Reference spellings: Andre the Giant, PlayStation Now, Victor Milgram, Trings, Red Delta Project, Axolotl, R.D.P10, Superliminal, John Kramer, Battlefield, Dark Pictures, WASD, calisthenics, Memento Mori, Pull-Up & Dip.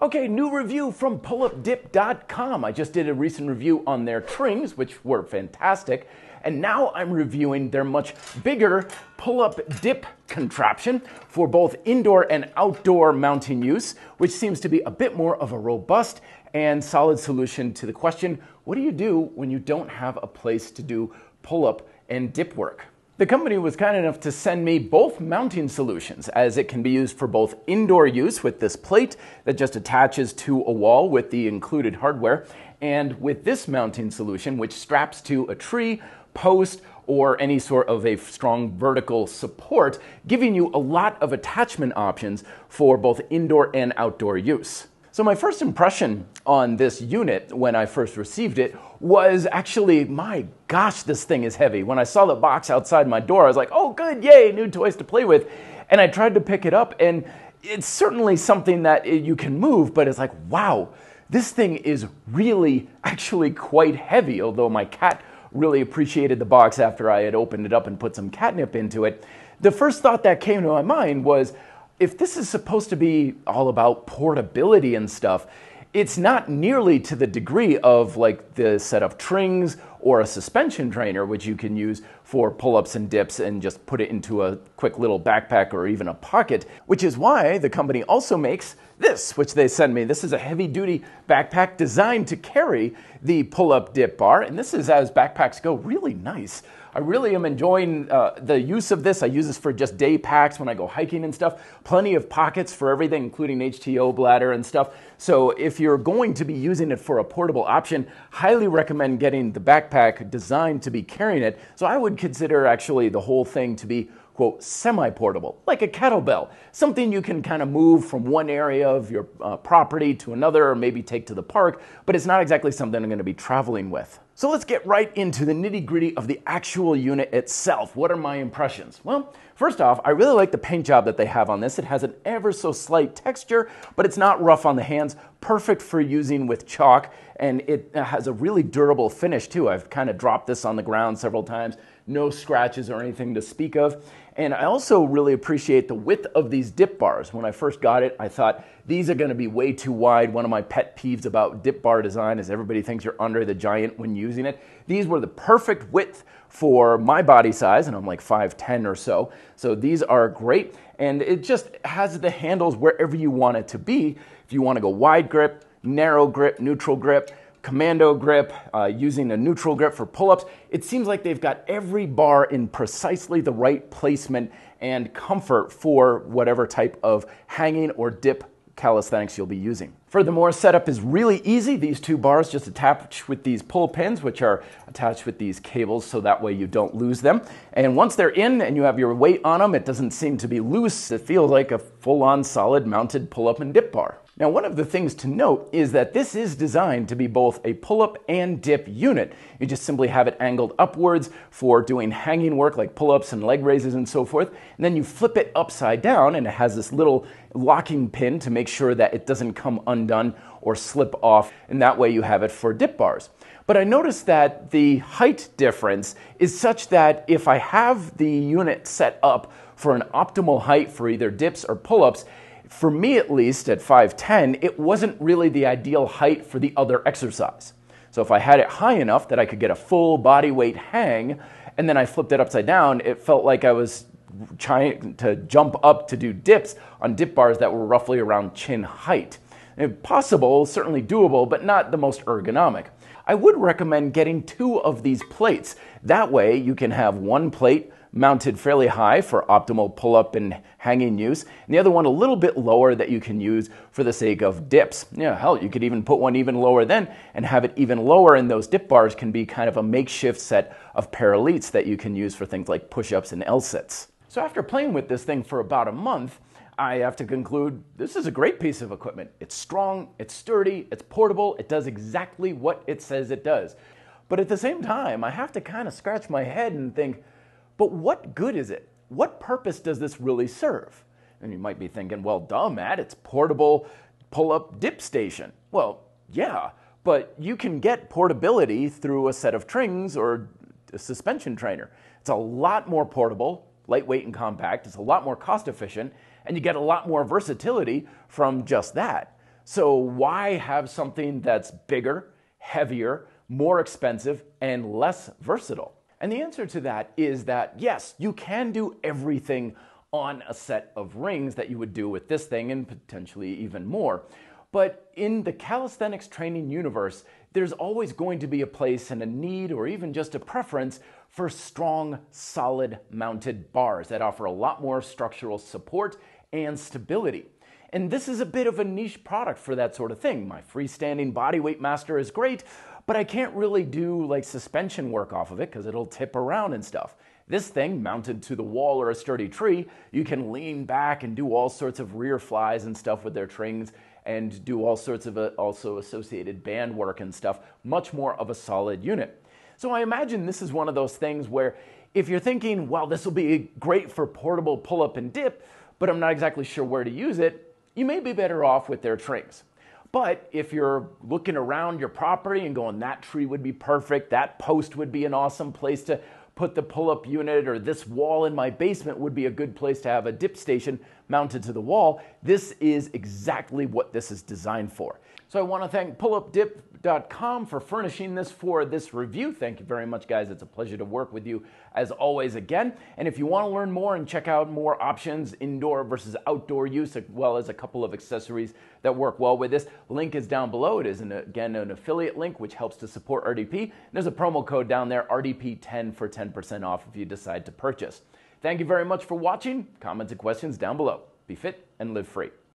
Okay, new review from Pull-Up & Dip.com. I just did a recent review on their Trings, which were fantastic, and now I'm reviewing their much bigger pull-up dip contraption for both indoor and outdoor mountain use, which seems to be a bit more of a robust and solid solution to the question, what do you do when you don't have a place to do pull-up and dip work? The company was kind enough to send me both mounting solutions, as it can be used for both indoor use with this plate that just attaches to a wall with the included hardware, and with this mounting solution, which straps to a tree, post, or any sort of a strong vertical support, giving you a lot of attachment options for both indoor and outdoor use. So my first impression on this unit when I first received it was actually, my gosh, this thing is heavy. When I saw the box outside my door, I was like, oh good, yay, new toys to play with. And I tried to pick it up, and it's certainly something that you can move, but it's like, wow, this thing is really actually quite heavy, although my cat really appreciated the box after I had opened it up and put some catnip into it. The first thought that came to my mind was, if this is supposed to be all about portability and stuff, it's not nearly to the degree of like the set of Trings or a suspension trainer, which you can use for pull-ups and dips and just put it into a quick little backpack or even a pocket, which is why the company also makes this, which they send me. This is a heavy-duty backpack designed to carry the pull-up dip bar, and this is, as backpacks go, really nice. I really am enjoying the use of this. I use this for just day packs when I go hiking and stuff. Plenty of pockets for everything, including HTO bladder and stuff. So if you're going to be using it for a portable option, highly recommend getting the backpack designed to be carrying it. So I would consider actually the whole thing to be, quote, semi-portable, like a kettlebell, something you can kind of move from one area of your property to another, or maybe take to the park, but it's not exactly something I'm going to be traveling with. So let's get right into the nitty-gritty of the actual unit itself. What are my impressions? Well, first off, I really like the paint job that they have on this. It has an ever so slight texture, but it's not rough on the hands, perfect for using with chalk, and it has a really durable finish too. I've kind of dropped this on the ground several times, no scratches or anything to speak of. And I also really appreciate the width of these dip bars. When I first got it, I thought these are going to be way too wide. One of my pet peeves about dip bar design is everybody thinks you're Andre the Giant when using it. These were the perfect width for my body size, and I'm like 5'10" or so. So these are great, and it just has the handles wherever you want it to be. If you want to go wide grip, narrow grip, neutral grip, commando grip, using a neutral grip for pull-ups. It seems like they've got every bar in precisely the right placement and comfort for whatever type of hanging or dip calisthenics you'll be using. Furthermore, setup is really easy. These two bars just attach with these pull pins, which are attached with these cables, so that way you don't lose them. And once they're in and you have your weight on them, it doesn't seem to be loose. It feels like a full-on solid mounted pull-up and dip bar. Now, one of the things to note is that this is designed to be both a pull-up and dip unit. You just simply have it angled upwards for doing hanging work like pull-ups and leg raises and so forth. And then you flip it upside down, and it has this little locking pin to make sure that it doesn't come undone or slip off, and that way you have it for dip bars. But I noticed that the height difference is such that if I have the unit set up for an optimal height for either dips or pull-ups, for me at least, at 5'10", it wasn't really the ideal height for the other exercise. So if I had it high enough that I could get a full body weight hang, and then I flipped it upside down, it felt like I was trying to jump up to do dips on dip bars that were roughly around chin height. Possible, certainly doable, but not the most ergonomic. I would recommend getting two of these plates. That way you can have one plate mounted fairly high for optimal pull-up and hanging use, and the other one a little bit lower that you can use for the sake of dips. Yeah, hell, you could even put one even lower then and have it even lower, and those dip bars can be kind of a makeshift set of paraletes that you can use for things like push-ups and L-sits. So after playing with this thing for about a month, I have to conclude this is a great piece of equipment. It's strong, it's sturdy, it's portable, it does exactly what it says it does. But at the same time, I have to kind of scratch my head and think, but what good is it? What purpose does this really serve? And you might be thinking, well, duh, Matt, it's portable pull-up dip station. Well, yeah, but you can get portability through a set of Trings or a suspension trainer. It's a lot more portable, lightweight and compact. It's a lot more cost efficient, and you get a lot more versatility from just that. So why have something that's bigger, heavier, more expensive, and less versatile? And the answer to that is that, yes, you can do everything on a set of rings that you would do with this thing and potentially even more. But in the calisthenics training universe, there's always going to be a place and a need or even just a preference for strong, solid mounted bars that offer a lot more structural support and stability. And this is a bit of a niche product for that sort of thing. My freestanding bodyweight master is great, but I can't really do like suspension work off of it because it'll tip around and stuff. This thing, mounted to the wall or a sturdy tree, you can lean back and do all sorts of rear flies and stuff with their Trings and do all sorts of also associated band work and stuff, much more of a solid unit. So I imagine this is one of those things where if you're thinking, well, this will be great for portable pull-up and dip, but I'm not exactly sure where to use it, you may be better off with their Trings. But if you're looking around your property and going, that tree would be perfect, that post would be an awesome place to put the pull-up unit, or this wall in my basement would be a good place to have a dip station mounted to the wall, this is exactly what this is designed for. So I want to thank Pull-Up & Dip.com for furnishing this for this review. Thank you very much, guys. It's a pleasure to work with you as always again. And if you want to learn more and check out more options, indoor versus outdoor use, as well as a couple of accessories that work well with this, link is down below. It is, again, an affiliate link, which helps to support RDP. There's a promo code down there, RDP10, for 10% off if you decide to purchase. Thank you very much for watching. Comments and questions down below. Be fit and live free.